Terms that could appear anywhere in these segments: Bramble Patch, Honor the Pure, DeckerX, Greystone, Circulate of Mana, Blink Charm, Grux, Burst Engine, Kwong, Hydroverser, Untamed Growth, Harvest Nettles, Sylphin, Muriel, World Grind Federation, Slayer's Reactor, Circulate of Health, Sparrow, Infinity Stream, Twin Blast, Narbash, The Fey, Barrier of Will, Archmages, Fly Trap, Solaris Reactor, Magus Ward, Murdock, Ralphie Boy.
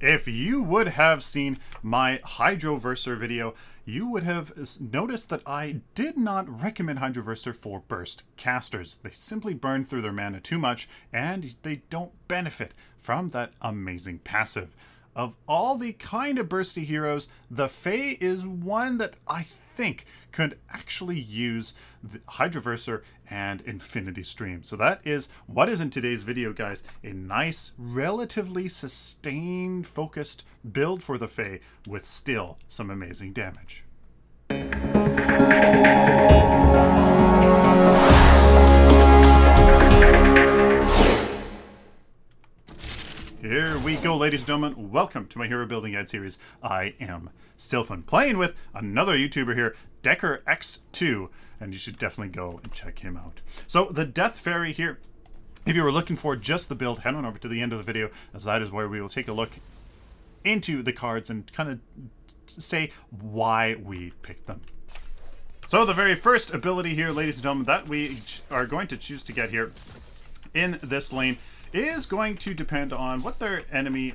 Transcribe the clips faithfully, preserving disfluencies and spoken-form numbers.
If you would have seen my Hydroverser video, you would have noticed that I did not recommend Hydroverser for burst casters. They simply burn through their mana too much, and they don't benefit from that amazing passive. Of all the kind of bursty heroes, the Fey is one that I think could actually use the Hydroverser and Infinity Stream. So that is what is in today's video, guys. A nice, relatively sustained, focused build for the Fey with still some amazing damage. Here we go, ladies and gentlemen. Welcome to my Hero Building Guide series. I am Sylphin, playing with another YouTuber here, DeckerX two, and you should definitely go and check him out. So the Death Fairy here, if you were looking for just the build, head on over to the end of the video, as that is where we will take a look into the cards and kind of say why we picked them. So the very first ability here, ladies and gentlemen, that we are going to choose to get here in this lane is going to depend on what their enemy,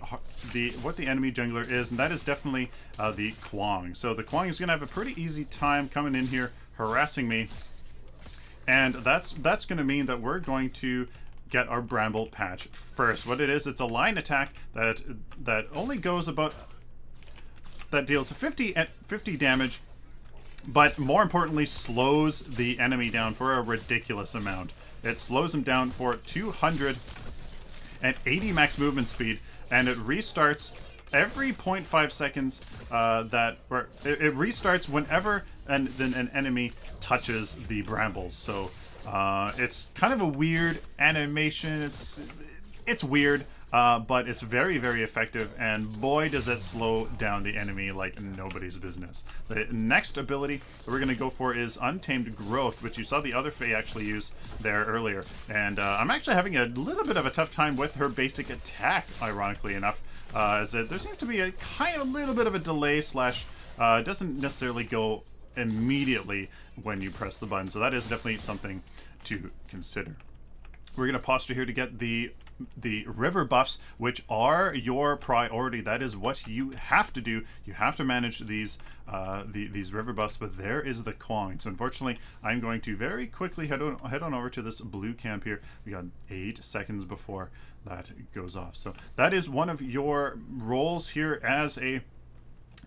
the what the enemy jungler is, and that is definitely uh, the Kwong. So the Kwong is going to have a pretty easy time coming in here, harassing me, and that's that's going to mean that we're going to get our Bramble Patch first. What it is, it's a line attack that that only goes about that deals fifty damage, but more importantly slows the enemy down for a ridiculous amount. It slows him down for two hundred. At eighty max movement speed, and it restarts every zero point five seconds uh, that, or it, it restarts whenever an, then an enemy touches the brambles. So uh, it's kind of a weird animation. It's it's weird, uh, but it's very, very effective, and boy does it slow down the enemy like nobody's business. The next ability that we're gonna go for is Untamed Growth, which you saw the other Fey actually use there earlier, and uh, I'm actually having a little bit of a tough time with her basic attack, ironically enough, uh, as there seems to be a kind of little bit of a delay slash uh, doesn't necessarily go immediately when you press the button, so that is definitely something to consider. We're gonna posture here to get the the river buffs, which are your priority. That is what you have to do. You have to manage these uh, the, these river buffs, but there is the Kwong. So unfortunately, I'm going to very quickly head on, head on over to this blue camp here. We got eight seconds before that goes off. So that is one of your roles here as a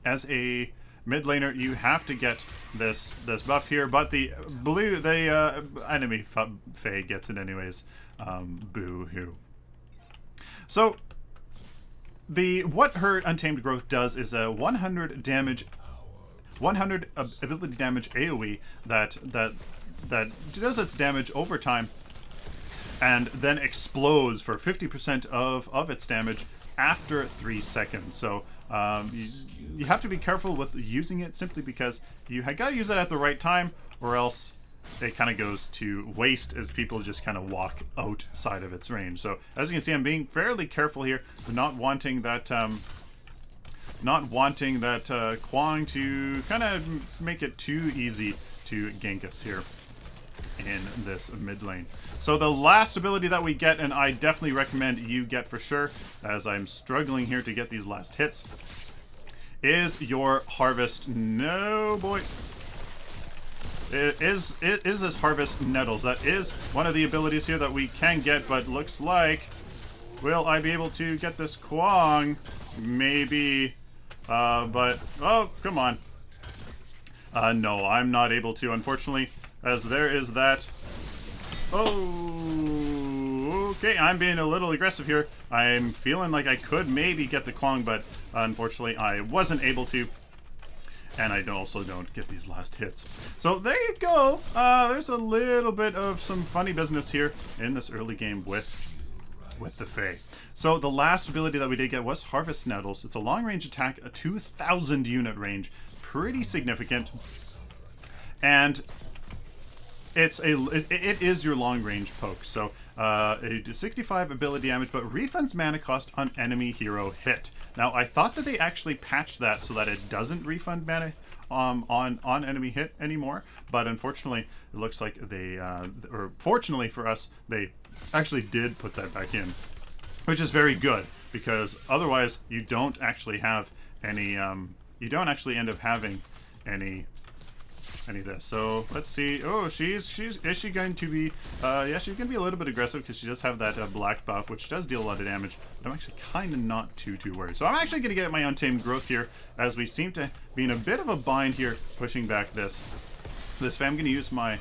as a mid laner. You have to get this this buff here, but the blue the uh, enemy Fey gets it anyways. Um, boo hoo. So, the what her Untamed Growth does is a one hundred damage, one hundred ability damage AoE that that that does its damage over time, and then explodes for fifty percent of of its damage after three seconds. So um, you, you have to be careful with using it, simply because you have got to use it at the right time, or else it kind of goes to waste as people just kind of walk outside of its range. So as you can see, I'm being fairly careful here, not wanting that um, not wanting that uh, Kwong to kind of make it too easy to gank us here in this mid lane. So the last ability that we get, and I definitely recommend you get for sure, as I'm struggling here to get these last hits, is your Harvest. No boy. It is, it is this Harvest Nettles. That is one of the abilities here that we can get, but looks like, will I be able to get this Kwong? Maybe, uh, but, oh, come on. Uh, no, I'm not able to, unfortunately, as there is that. Oh, okay, I'm being a little aggressive here. I'm feeling like I could maybe get the Kwong, but unfortunately I wasn't able to. And I also don't get these last hits. So there you go. Uh, there's a little bit of some funny business here in this early game with, with the Fey. So the last ability that we did get was Harvest Nettles. It's a long-range attack, a two thousand unit range. Pretty significant. And it's a, it, it is your long-range poke. So uh, a sixty-five ability damage, but refunds mana cost on enemy hero hit. Now, I thought that they actually patched that so that it doesn't refund mana um, on, on enemy hit anymore, but unfortunately, it looks like they, uh, or fortunately for us, they actually did put that back in, which is very good. because otherwise you don't actually have any, um, you don't actually end up having any, any of this. So let's see. Oh, she's, she's, is she going to be, uh, yeah, she's going to be a little bit aggressive because she does have that uh, black buff, which does deal a lot of damage, but I'm actually kind of not too, too worried. So I'm actually going to get my Untamed Growth here as we seem to be in a bit of a bind here, pushing back this. This fam, I'm going to use my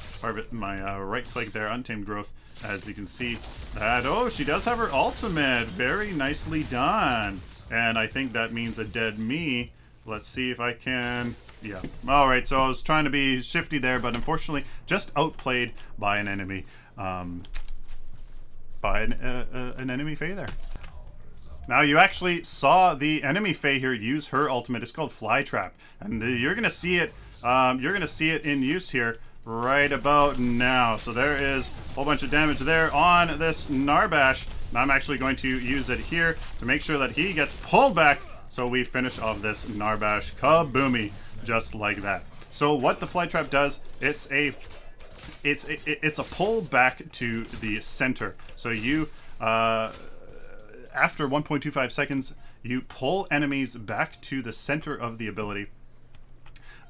my uh, right click there, Untamed Growth, as you can see that, oh, she does have her ultimate, very nicely done, and I think that means a dead me. Let's see if I can, yeah, alright, so I was trying to be shifty there, but unfortunately just outplayed by an enemy, um, by an, uh, uh, an enemy Fey there. Now you actually saw the enemy Fey here use her ultimate, it's called Fly Trap, and the, you're going to see it Um, you're going to see it in use here right about now. So there is a whole bunch of damage there on this Narbash. And I'm actually going to use it here to make sure that he gets pulled back. So we finish off this Narbash kaboomy just like that. So what the Fly Trap does, it's a, it's a, it's a pull back to the center. So you, uh, after one point two five seconds, you pull enemies back to the center of the ability.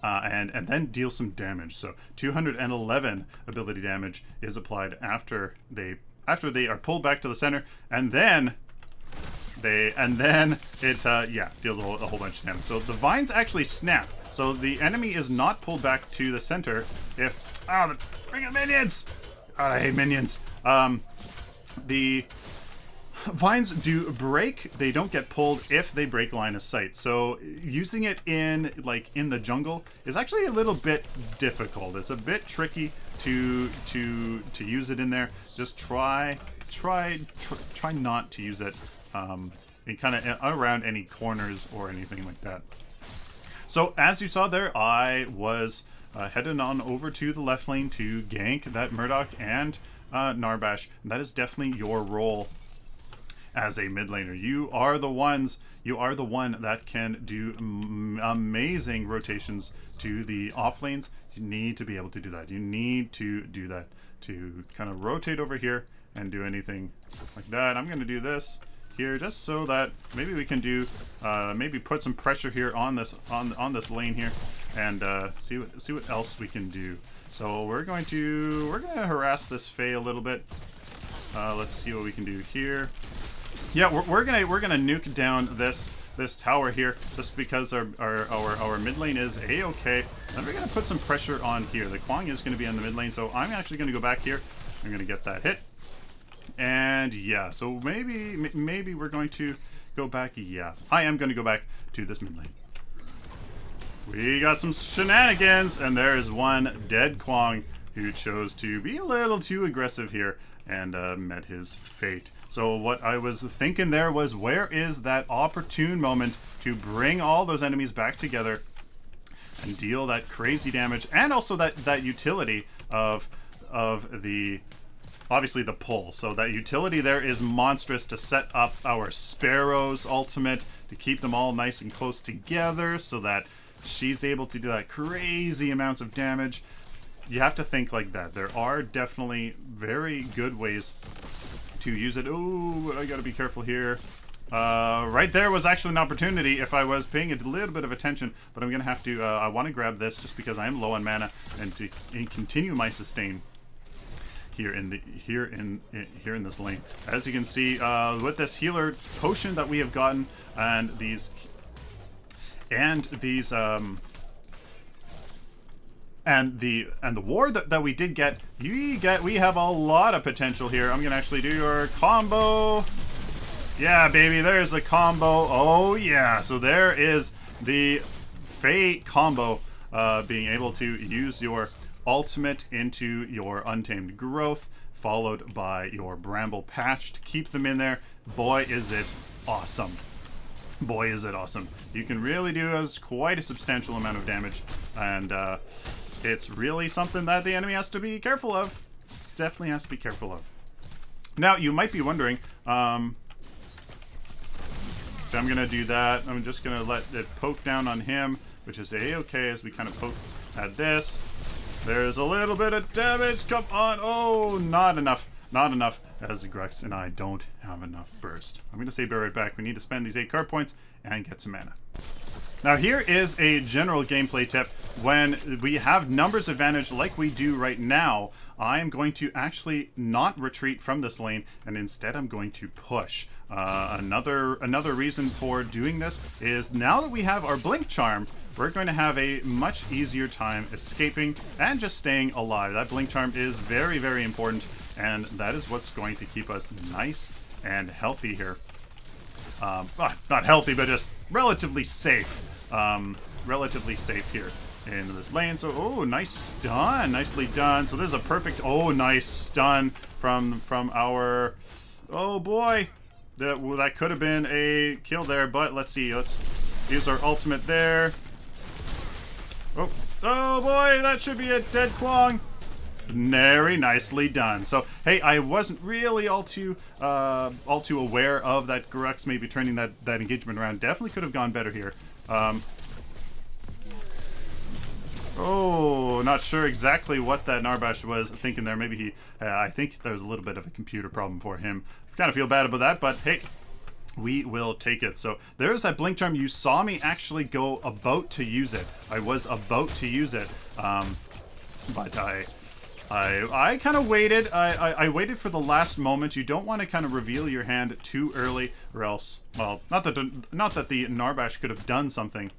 Uh, and, and then deal some damage. So two hundred eleven ability damage is applied after they after they are pulled back to the center, and then they and then it uh, yeah deals a whole, a whole bunch of damage. So the vines actually snap. So the enemy is not pulled back to the center. If ah oh, the freaking minions! God, I hate minions. Um, the vines do break. They don't get pulled if they break line of sight. So using it in like in the jungle is actually a little bit difficult. It's a bit tricky to to to use it in there. Just try try try, try not to use it um, in kind of around any corners or anything like that. So as you saw there, I was uh, heading on over to the left lane to gank that Murdock and uh, Narbash. And that is definitely your role. As a mid laner, you are the ones, you are the one that can do m amazing rotations to the off lanes. You need to be able to do that. You need to do that to kind of rotate over here and do anything like that. I'm going to do this here just so that maybe we can do, uh, maybe put some pressure here on this on on this lane here, and uh, see what see what else we can do. So we're going to we're going to harass this Fey a little bit. Uh, let's see what we can do here. Yeah, we're, we're gonna we're gonna nuke down this this tower here just because our our our, our mid lane is a-okay. Then we're gonna put some pressure on here. The Kwong is gonna be in the mid lane, so I'm actually gonna go back here. I'm gonna get that hit, and yeah, so maybe maybe we're going to go back. Yeah, I am gonna go back to this mid lane. We got some shenanigans, and there is one dead Kwong who chose to be a little too aggressive here and uh, met his fate. So what I was thinking there was, where is that opportune moment to bring all those enemies back together and deal that crazy damage, and also that, that utility of, of the, obviously the pull. So that utility there is monstrous to set up our Sparrow's ultimate, to keep them all nice and close together so that she's able to do that crazy amounts of damage. You have to think like that. There are definitely very good ways to use it. Oh, I gotta be careful here. Uh, right there was actually an opportunity if I was paying a little bit of attention, but I'm gonna have to, uh, I wanna grab this just because I am low on mana and to and continue my sustain here in the, here in, in, here in this lane. As you can see, uh, with this healer potion that we have gotten and these, and these, um, And the and the ward that, that we did get, you get we have a lot of potential here. I'm gonna actually do your combo. Yeah, baby, there's a combo. Oh yeah, so there is the Fey combo, uh, being able to use your ultimate into your Untamed Growth, followed by your Bramble Patch to keep them in there. Boy, is it awesome! Boy, is it awesome! You can really do as quite a substantial amount of damage, and. Uh, It's really something that the enemy has to be careful of. Definitely has to be careful of. Now, you might be wondering, um, so I'm going to do that. I'm just going to let it poke down on him, which is a-okay as we kind of poke at this. There's a little bit of damage. Come on. Oh, not enough. Not enough. as the Grux and I don't have enough burst. I'm going to say be right back. We need to spend these eight card points and get some mana. Now here is a general gameplay tip. When we have numbers advantage like we do right now, I am going to actually not retreat from this lane, and instead I'm going to push. Uh, another, another reason for doing this is now that we have our Blink Charm, we're going to have a much easier time escaping and just staying alive. That Blink Charm is very, very important, and that is what's going to keep us nice and healthy here. Um, not healthy, but just relatively safe. Um, relatively safe here into this lane. So, oh, nice stun. Nicely done. So this is a perfect, oh, nice stun from from our, oh boy. That, well, that could have been a kill there, but let's see. Let's use our ultimate there. Oh, oh boy, that should be a dead Kwong. Very nicely done. So, hey, I wasn't really all too uh, all too aware of that Grux maybe turning that, that engagement around. Definitely could have gone better here. Um, oh, not sure exactly what that Narbash was thinking there. Maybe he, uh, I think there was a little bit of a computer problem for him. Kind of feel bad about that, but hey, we will take it. So there's that Blink Charm. You saw me actually go about to use it. I was about to use it, um, but I... I, I kind of waited. I, I, I waited for the last moment. You don't want to kind of reveal your hand too early, or else, well, not that not that the Narbash could have done something,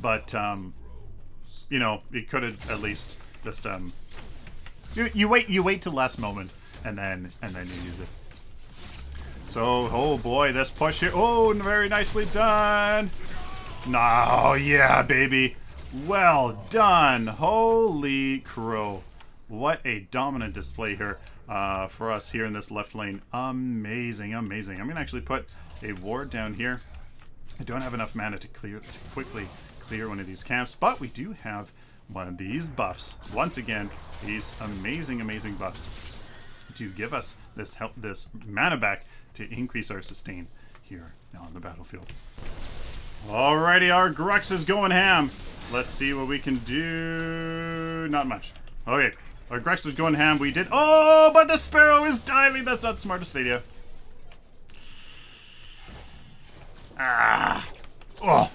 but um, you know, it could have at least just um, you, you wait, you wait till the last moment, and then and then you use it. So, oh boy, this push here. Oh, very nicely done. No, yeah, baby, well done. Holy crow. What a dominant display here uh, for us here in this left lane. Amazing, amazing. I'm going to actually put a ward down here. I don't have enough mana to clear to quickly clear one of these camps, but we do have one of these buffs. Once again, these amazing, amazing buffs to give us this help, this mana back to increase our sustain here now on the battlefield. Alrighty, our Grux is going ham. Let's see what we can do. Not much. Okay. Our Grex was going ham. We did. Oh, but the Sparrow is diving. That's not the smartest idea. Ah. Oh.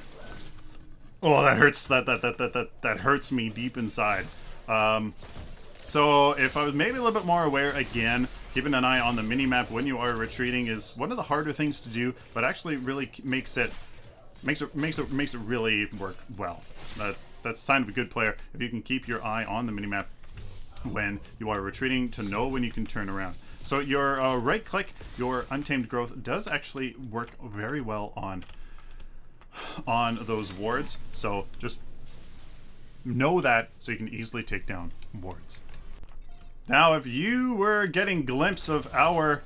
Oh, that hurts. That that that that that that hurts me deep inside. Um. So if I was maybe a little bit more aware again, keeping an eye on the mini map when you are retreating is one of the harder things to do, but actually really makes it makes it makes it makes it really work well. Uh, that's a sign of a good player if you can keep your eye on the mini map when you are retreating to know when you can turn around. So your uh, right click, your Untamed Growth does actually work very well on on those wards, so just know that so you can easily take down wards. Now if you were getting glimpse of our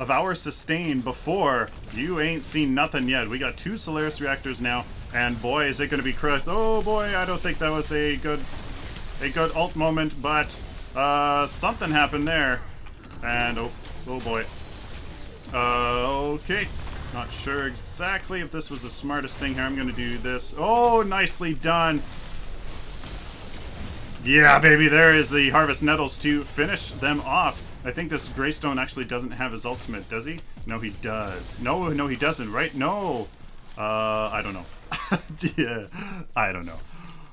of our sustain before, you ain't seen nothing yet. We got two Solaris Reactors now, and boy is it going to be crushed. Oh boy, I don't think that was a good A good ult moment, but uh, something happened there. And oh, oh boy. Uh, okay. Not sure exactly if this was the smartest thing here. I'm going to do this. Oh, nicely done. Yeah, baby. There is the Harvest Nettles to finish them off. I think this Greystone actually doesn't have his ultimate, does he? No, he does. No, no, he doesn't, right? No. Uh, I don't know. Yeah, I don't know.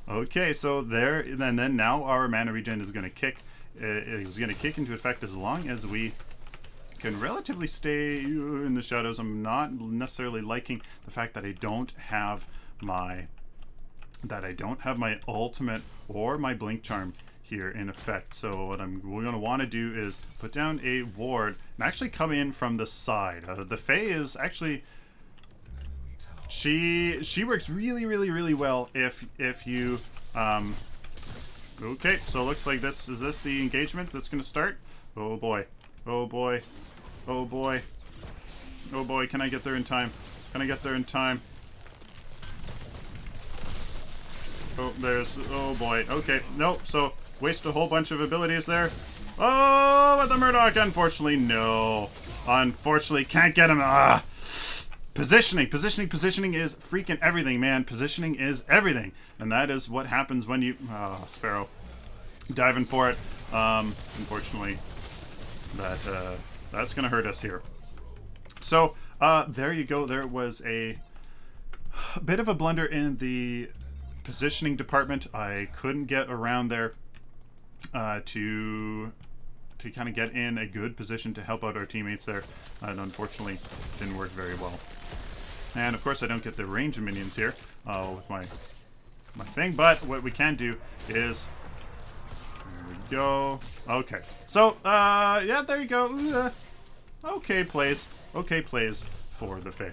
Okay, so there, and then now our mana regen is going to kick is going to kick into effect as long as we can relatively stay in the shadows. I'm not necessarily liking the fact that I don't have my that I don't have my ultimate or my Blink Charm here in effect. So what I'm going to want to do is put down a ward and actually come in from the side. Uh, the Fey is actually. She she works really really really well if if you um okay, so it looks like this is this the engagement that's gonna start. Oh boy, oh boy, oh boy, oh boy, can I get there in time? Can I get there in time? Oh, there's, oh boy, okay, nope, so waste a whole bunch of abilities there. Oh, but the Murdock, unfortunately, no, unfortunately can't get him. Ah. Positioning, positioning, positioning is freaking everything, man. Positioning is everything. And that is what happens when you... Oh, Sparrow. Diving for it. Um, unfortunately, that uh, That's going to hurt us here. So uh, there you go. There was a bit of a blunder in the positioning department. I couldn't get around there uh, to to kind of get in a good position to help out our teammates there. And unfortunately, didn't work very well. And of course, I don't get the range minions here uh, with my, my thing. But what we can do is... There we go. Okay. So, uh, yeah, there you go. Okay plays. Okay plays for the Fey.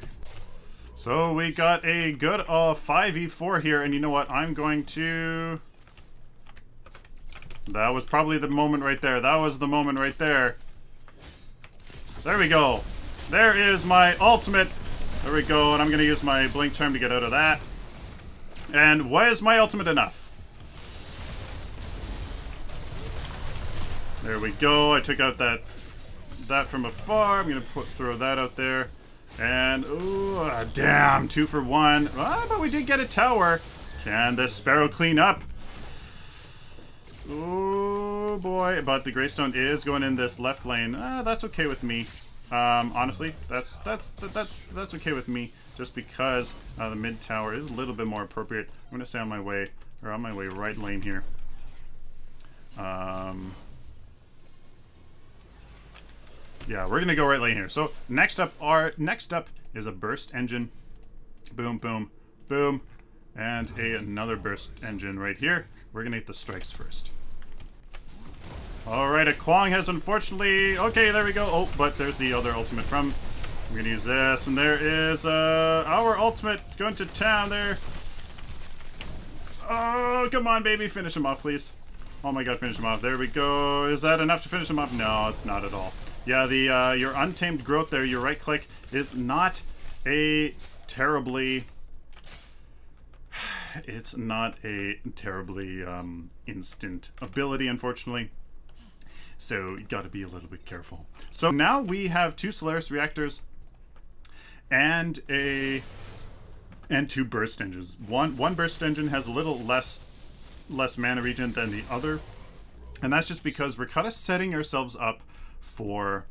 So we got a good uh, five v four here. And you know what? I'm going to... That was probably the moment right there. That was the moment right there. There we go. There is my ultimate. There we go. And I'm going to use my Blink Charm to get out of that. And why is my ultimate enough? There we go. I took out that that from afar. I'm going to put, throw that out there. And, ooh, damn, two for one. Ah, but we did get a tower. Can the Sparrow clean up? Oh boy, but the Greystone is going in this left lane. Ah, that's okay with me. Um, honestly, that's that's that's that's okay with me. Just because uh, the mid tower is a little bit more appropriate. I'm gonna stay on my way or on my way right lane here. Um, yeah, we're gonna go right lane here. So next up, our next up is a burst engine. Boom, boom, boom, and a, another burst engine right here. We're gonna hit the strikes first. All right, a Kwong has unfortunately... Okay, there we go. Oh, but there's the other ultimate from... We're gonna use this, and there is uh, our ultimate going to town there. Oh, come on, baby. Finish him off, please. Oh my god, finish him off. There we go. Is that enough to finish him off? No, it's not at all. Yeah, the uh, your Untamed Growth there, your right click, is not a terribly... It's not a terribly um, instant ability, unfortunately. So you gotta be a little bit careful. So now we have two Solaris Reactors and a and two burst engines. One one burst engine has a little less less mana regen than the other. And that's just because we're kind of setting ourselves up for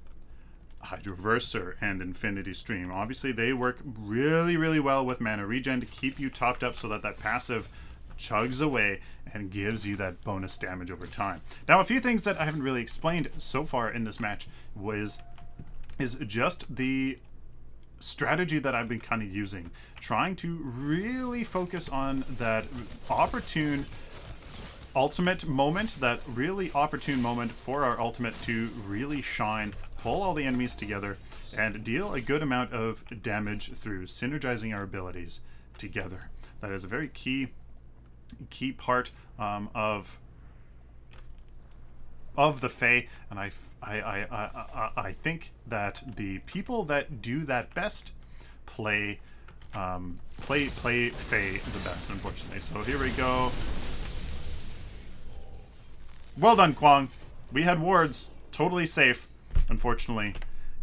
Hydroverser and Infinity Stream. Obviously they work really, really well with mana regen to keep you topped up so that that passive chugs away and gives you that bonus damage over time. Now, a few things that I haven't really explained so far in this match was is just the strategy that I've been kind of using, trying to really focus on that opportune ultimate moment, that really opportune moment for our ultimate to really shine, pull all the enemies together, and deal a good amount of damage through synergizing our abilities together. That is a very key key part um, of of the Fey, and I, I, I, I, I think that the people that do that best play um, play play Fey the best, unfortunately. So here we go. Well done, Kwong. We had wards, totally safe. Unfortunately,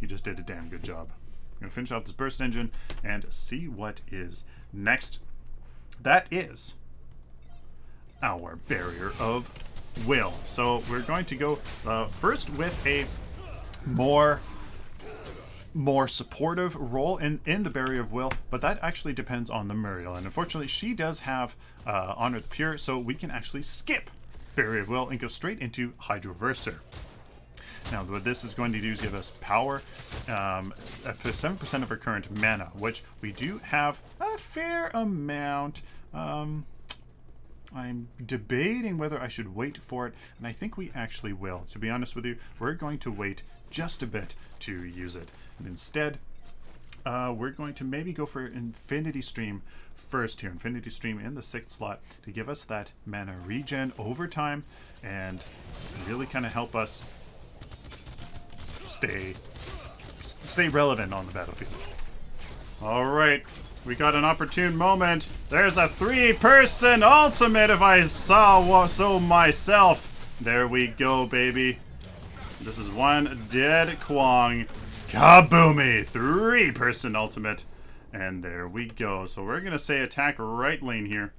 you just did a damn good job. I'm gonna finish off this burst engine and see what is next. That is our Barrier of Will. So we're going to go uh, first with a more more supportive role in, in the Barrier of Will, but that actually depends on the Muriel. And unfortunately, she does have uh, Honor the Pure, so we can actually skip Barrier of Will and go straight into Hydroverser. Now, what this is going to do is give us power um, for seven percent of our current mana, which we do have a fair amount. Um, I'm debating whether I should wait for it, and I think we actually will. To be honest with you, we're going to wait just a bit to use it. And instead, uh, we're going to maybe go for Infinity Stream first here. Infinity Stream in the sixth slot to give us that mana regen over time and really kind of help us stay, stay relevant on the battlefield. All right. We got an opportune moment. There's a three-person ultimate if I saw so myself. There we go, baby. This is one dead Kwong. Kaboomy! Three-person ultimate. And there we go. So we're going to say attack right lane here.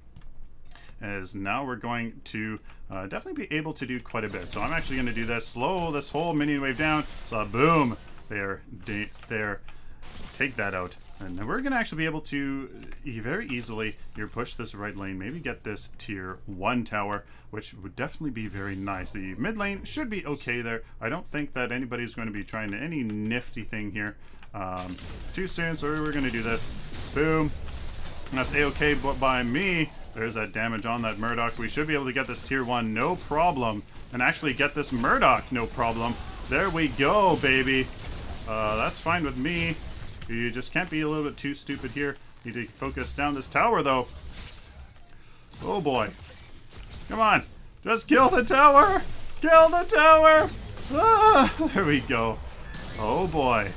As now we're going to uh, definitely be able to do quite a bit. So I'm actually going to do this. Slow this whole minion wave down. So boom. there, there, take that out. And we're gonna actually be able to very easily here push this right lane, maybe get this tier one tower, which would definitely be very nice. The mid lane should be okay there. I don't think that anybody's going to be trying any nifty thing here um, too soon, so we're gonna do this. Boom. That's a-okay by me. There's that damage on that Murdock. We should be able to get this tier one no problem, and actually get this Murdock no problem. There we go, baby. Uh, that's fine with me. You just can't be a little bit too stupid here. Need to focus down this tower, though. Oh, boy. Come on. Just kill the tower. Kill the tower. Ah, there we go. Oh, boy.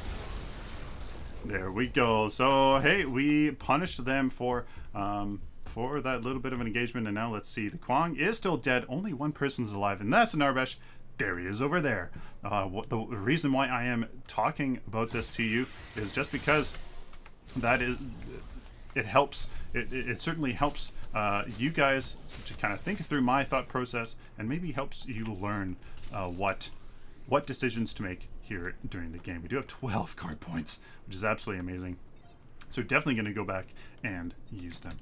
There we go. So, hey, we punished them for um, for that little bit of an engagement. And now let's see. The Kwong is still dead. Only one person's alive, and that's Narbash. There he is over there. Uh, the reason why I am talking about this to you is just because that is, it helps, it, it certainly helps uh, you guys to kind of think through my thought process, and maybe helps you learn uh, what, what decisions to make here during the game. We do have twelve card points, which is absolutely amazing. So definitely gonna go back and use them.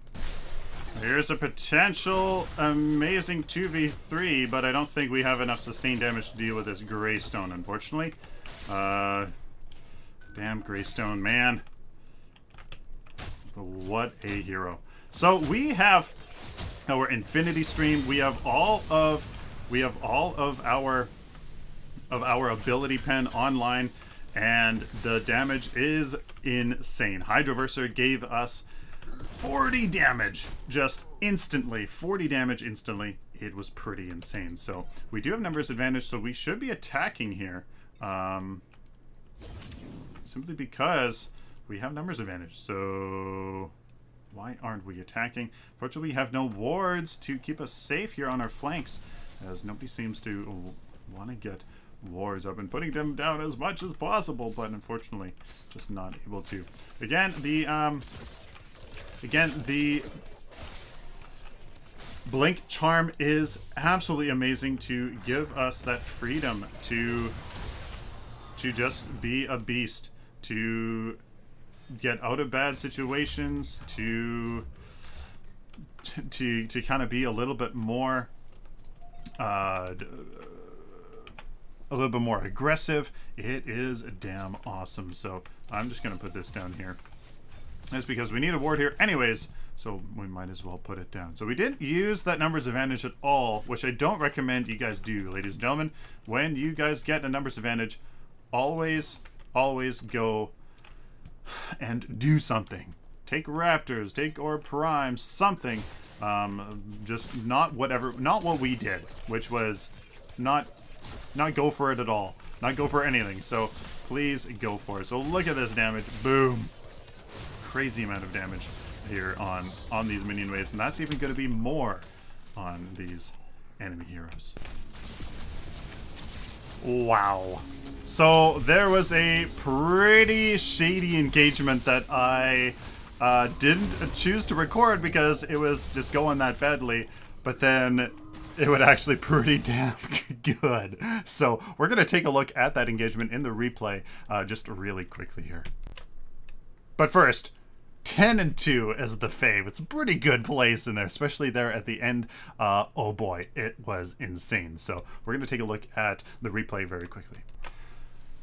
Here's a potential amazing two v three, but I don't think we have enough sustained damage to deal with this Greystone, unfortunately. Uh, damn Greystone, man. What a hero. So we have our Infinity Stream. We have all of we have all of our of our ability pen online, and the damage is insane. Hydroverser gave us forty damage just instantly. forty damage instantly. It was pretty insane. So we do have numbers advantage, so we should be attacking here, um, simply because we have numbers advantage. So why aren't we attacking? Fortunately, we have no wards to keep us safe here on our flanks, as nobody seems to want to get wards. I've been putting them down as much as possible, but unfortunately just not able to. Again, the um Again, the Blink Charm is absolutely amazing to give us that freedom to to just be a beast, to get out of bad situations, to to to kind of be a little bit more uh, a little bit more aggressive. It is damn awesome. So I'm just gonna put this down here. That's because we need a ward here anyways, so we might as well put it down. So we didn't use that numbers advantage at all, which I don't recommend you guys do, ladies and gentlemen. When you guys get a numbers advantage, always, always go and do something. Take Raptors, take Orb Prime, something. Um, just not whatever, not what we did, which was not, not go for it at all. Not go for anything, so please go for it. So look at this damage, boom. Crazy amount of damage here on on these minion waves, and that's even going to be more on these enemy heroes. Wow. So there was a pretty shady engagement that I uh, didn't choose to record because it was just going that badly, but then it would actually pretty damn good. So we're going to take a look at that engagement in the replay uh, just really quickly here. But first, ten and two as the Fey. It's a pretty good place in there, especially there at the end. Uh, oh boy, it was insane. So we're going to take a look at the replay very quickly.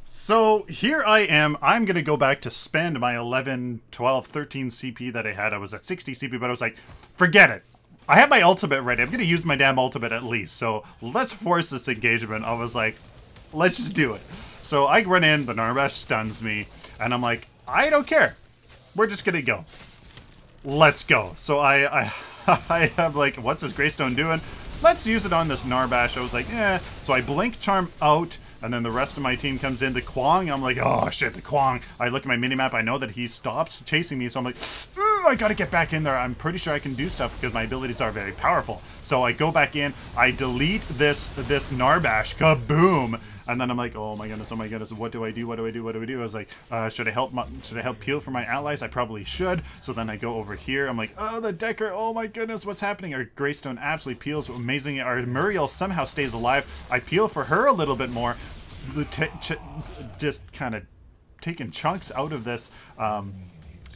So here I am. I'm going to go back to spend my eleven, twelve, thirteen C P that I had. I was at sixty C P, but I was like, forget it. I have my ultimate ready. I'm going to use my damn ultimate at least. So let's force this engagement. I was like, let's just do it. So I run in, the Narbash stuns me, and I'm like, I don't care. We're just gonna go. Let's go. So I, I, I have like, what's this Greystone doing? Let's use it on this Narbash. I was like, eh. So I Blink Charm out, and then the rest of my team comes in. The Kwong, I'm like, oh shit, the Kwong. I look at my minimap, I know that he stops chasing me, so I'm like, I gotta get back in there. I'm pretty sure I can do stuff because my abilities are very powerful. So I go back in, I delete this, this Narbash, kaboom. And then I'm like, oh my goodness, oh my goodness, what do I do, what do I do, what do I do? I was like, uh, should I help my, should I help peel for my allies? I probably should. So then I go over here, I'm like, oh, the Decker, oh my goodness, what's happening? Our Greystone absolutely peels, amazing. Our Muriel somehow stays alive. I peel for her a little bit more. just kind of taking chunks out of this um,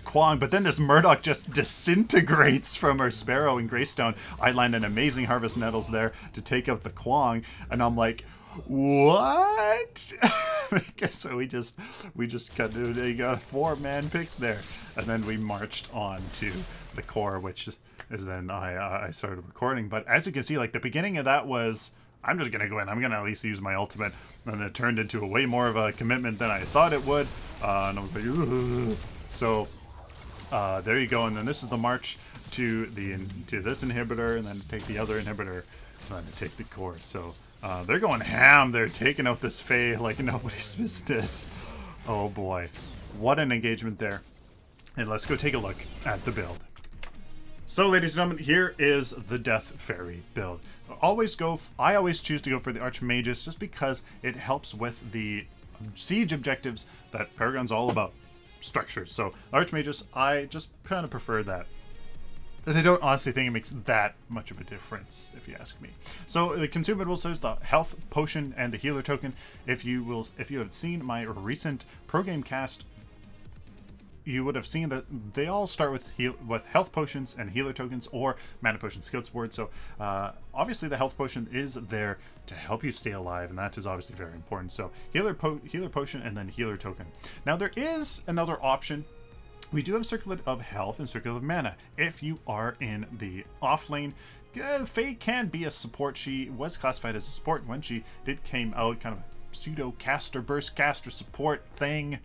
Kwong, but then this Murdock just disintegrates from our Sparrow and Greystone. I land an amazing Harvest Nettles there to take out the Kwong, and I'm like, what? So we just we just got, they got a four-man pick there, and then we marched on to the core, which is then I uh, I started recording. But as you can see, like the beginning of that was, I'm just gonna go in. I'm gonna at least use my ultimate, and it turned into a way more of a commitment than I thought it would. Uh, and I was like, ooh. So uh, there you go. And then this is the march to the to this inhibitor, and then take the other inhibitor, and then take the core. So uh, they're going ham. They're taking out this Fey like nobody's business. Oh boy, what an engagement there! And let's go take a look at the build. So, ladies and gentlemen, here is the Death Fairy build. Always go. I always choose to go for the Archmages just because it helps with the siege objectives that Paragon's all about, structures. So, Archmages, I just kind of prefer that. And I don't honestly think it makes that much of a difference, if you ask me. So, the consumables, there's the health potion and the healer token. If you will, if you have seen my recent pro game cast, you would have seen that they all start with heal with health potions and healer tokens or mana potion skill sword. So uh, obviously the health potion is there to help you stay alive, and that is obviously very important. So healer po healer potion and then healer token. Now there is another option. We do have Circulate of Health and Circulate of Mana. If you are in the off lane, uh, Fey can be a support. She was classified as a support when she did came out, kind of a pseudo caster burst caster support thing.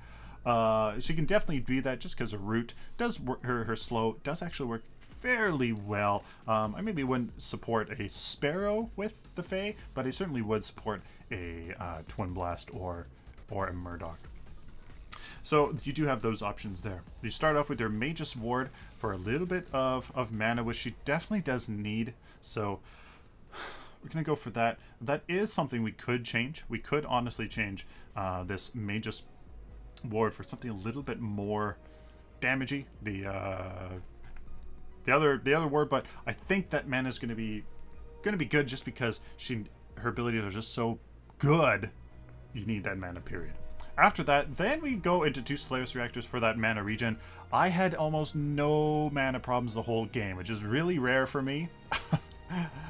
Uh, she can definitely be that just because her root does work, her, her slow does actually work fairly well. Um, I maybe wouldn't support a Sparrow with the Fey, but I certainly would support a uh, Twin Blast or, or a Murdock. So you do have those options there. You start off with your Magus Ward for a little bit of, of mana, which she definitely does need. So we're going to go for that. That is something we could change. We could honestly change uh, this Magus Ward for something a little bit more damagey, the uh the other the other ward, but I think that mana is going to be going to be good just because she her abilities are just so good. You need that mana, period. After that, then we go into two Slayer's Reactors for that mana regen. I had almost no mana problems the whole game, which is really rare for me.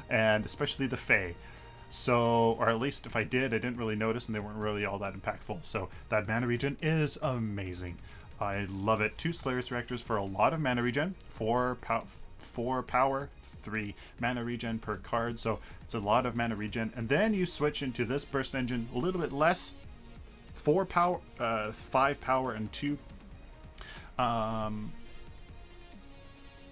And especially the Fey. So, or at least if I did, I didn't really notice, and they weren't really all that impactful. So that mana regen is amazing. I love it. Two Slayer's Reactors for a lot of mana regen. Four, pow four power, three mana regen per card. So it's a lot of mana regen. And then you switch into this Burst Engine, a little bit less. Four power, uh, five power, and two um,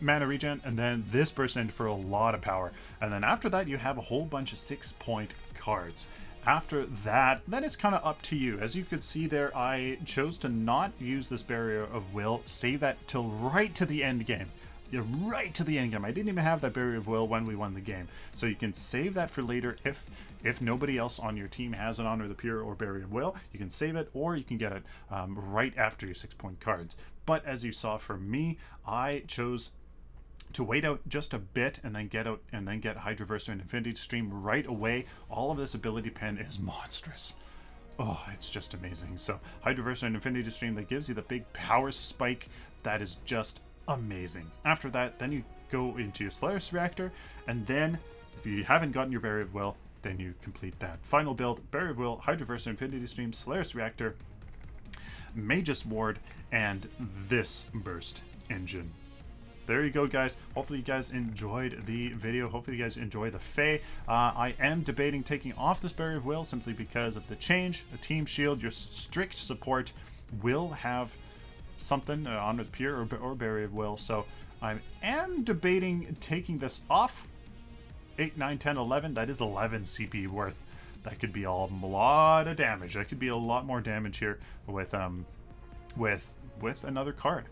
mana regen, and then this burst in for a lot of power. And then after that, you have a whole bunch of six point cards. After that, then it's kind of up to you. As you could see there, I chose to not use this Barrier of Will, save that till right to the end game. You're right to the end game. I didn't even have that Barrier of Will when we won the game, so you can save that for later. If if nobody else on your team has an Honor the Pure or Barrier of Will, you can save it, or you can get it um, right after your six point cards. But as you saw from me, I chose to wait out just a bit and then get out and then get Hydroverser and Infinity Stream right away. All of this ability pen is monstrous. Oh, it's just amazing. So Hydroverser and Infinity Stream, that gives you the big power spike. That is just amazing. After that, then you go into your Solaris Reactor, and then if you haven't gotten your Barrier of Will, then you complete that final build: Barrier of Will, Hydroverser, Infinity Stream, Solaris Reactor, Magus Ward, and this Burst Engine. There you go, guys. Hopefully you guys enjoyed the video. Hopefully you guys enjoy the Fey. Uh, I am debating taking off this Barrier of Will simply because of the change. A team shield, your strict support will have something, uh, Honor the Pure or, or Barrier of Will. So I am debating taking this off. eight, nine, ten, eleven. That is eleven C P worth. That could be a lot of damage. That could be a lot more damage here with um, with with another card.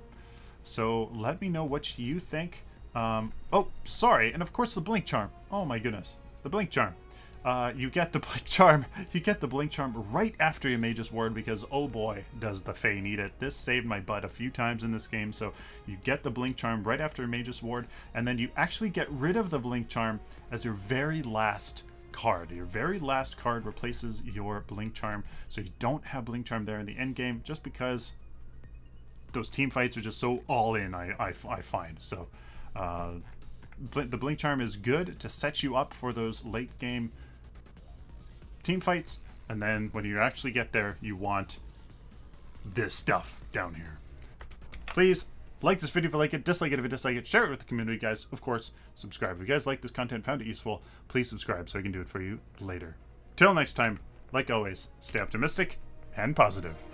So let me know what you think. Um, oh, sorry. And of course the Blink Charm. Oh my goodness. The Blink Charm. Uh, you get the Blink Charm. You get the Blink Charm right after your Magus Ward because, oh boy, does the Fey need it. This saved my butt a few times in this game. So you get the Blink Charm right after your Magus Ward. And then you actually get rid of the Blink Charm as your very last card. Your very last card replaces your Blink Charm, so you don't have Blink Charm there in the end game, just because those team fights are just so all in. I I, I find so. Uh, the Blink Charm is good to set you up for those late game team fights, and then when you actually get there, you want this stuff down here. Please like this video if you like it, dislike it if you dislike it, share it with the community, guys. Of course, subscribe if you guys like this content, found it useful. Please subscribe so I can do it for you later. Till next time, like always, stay optimistic and positive.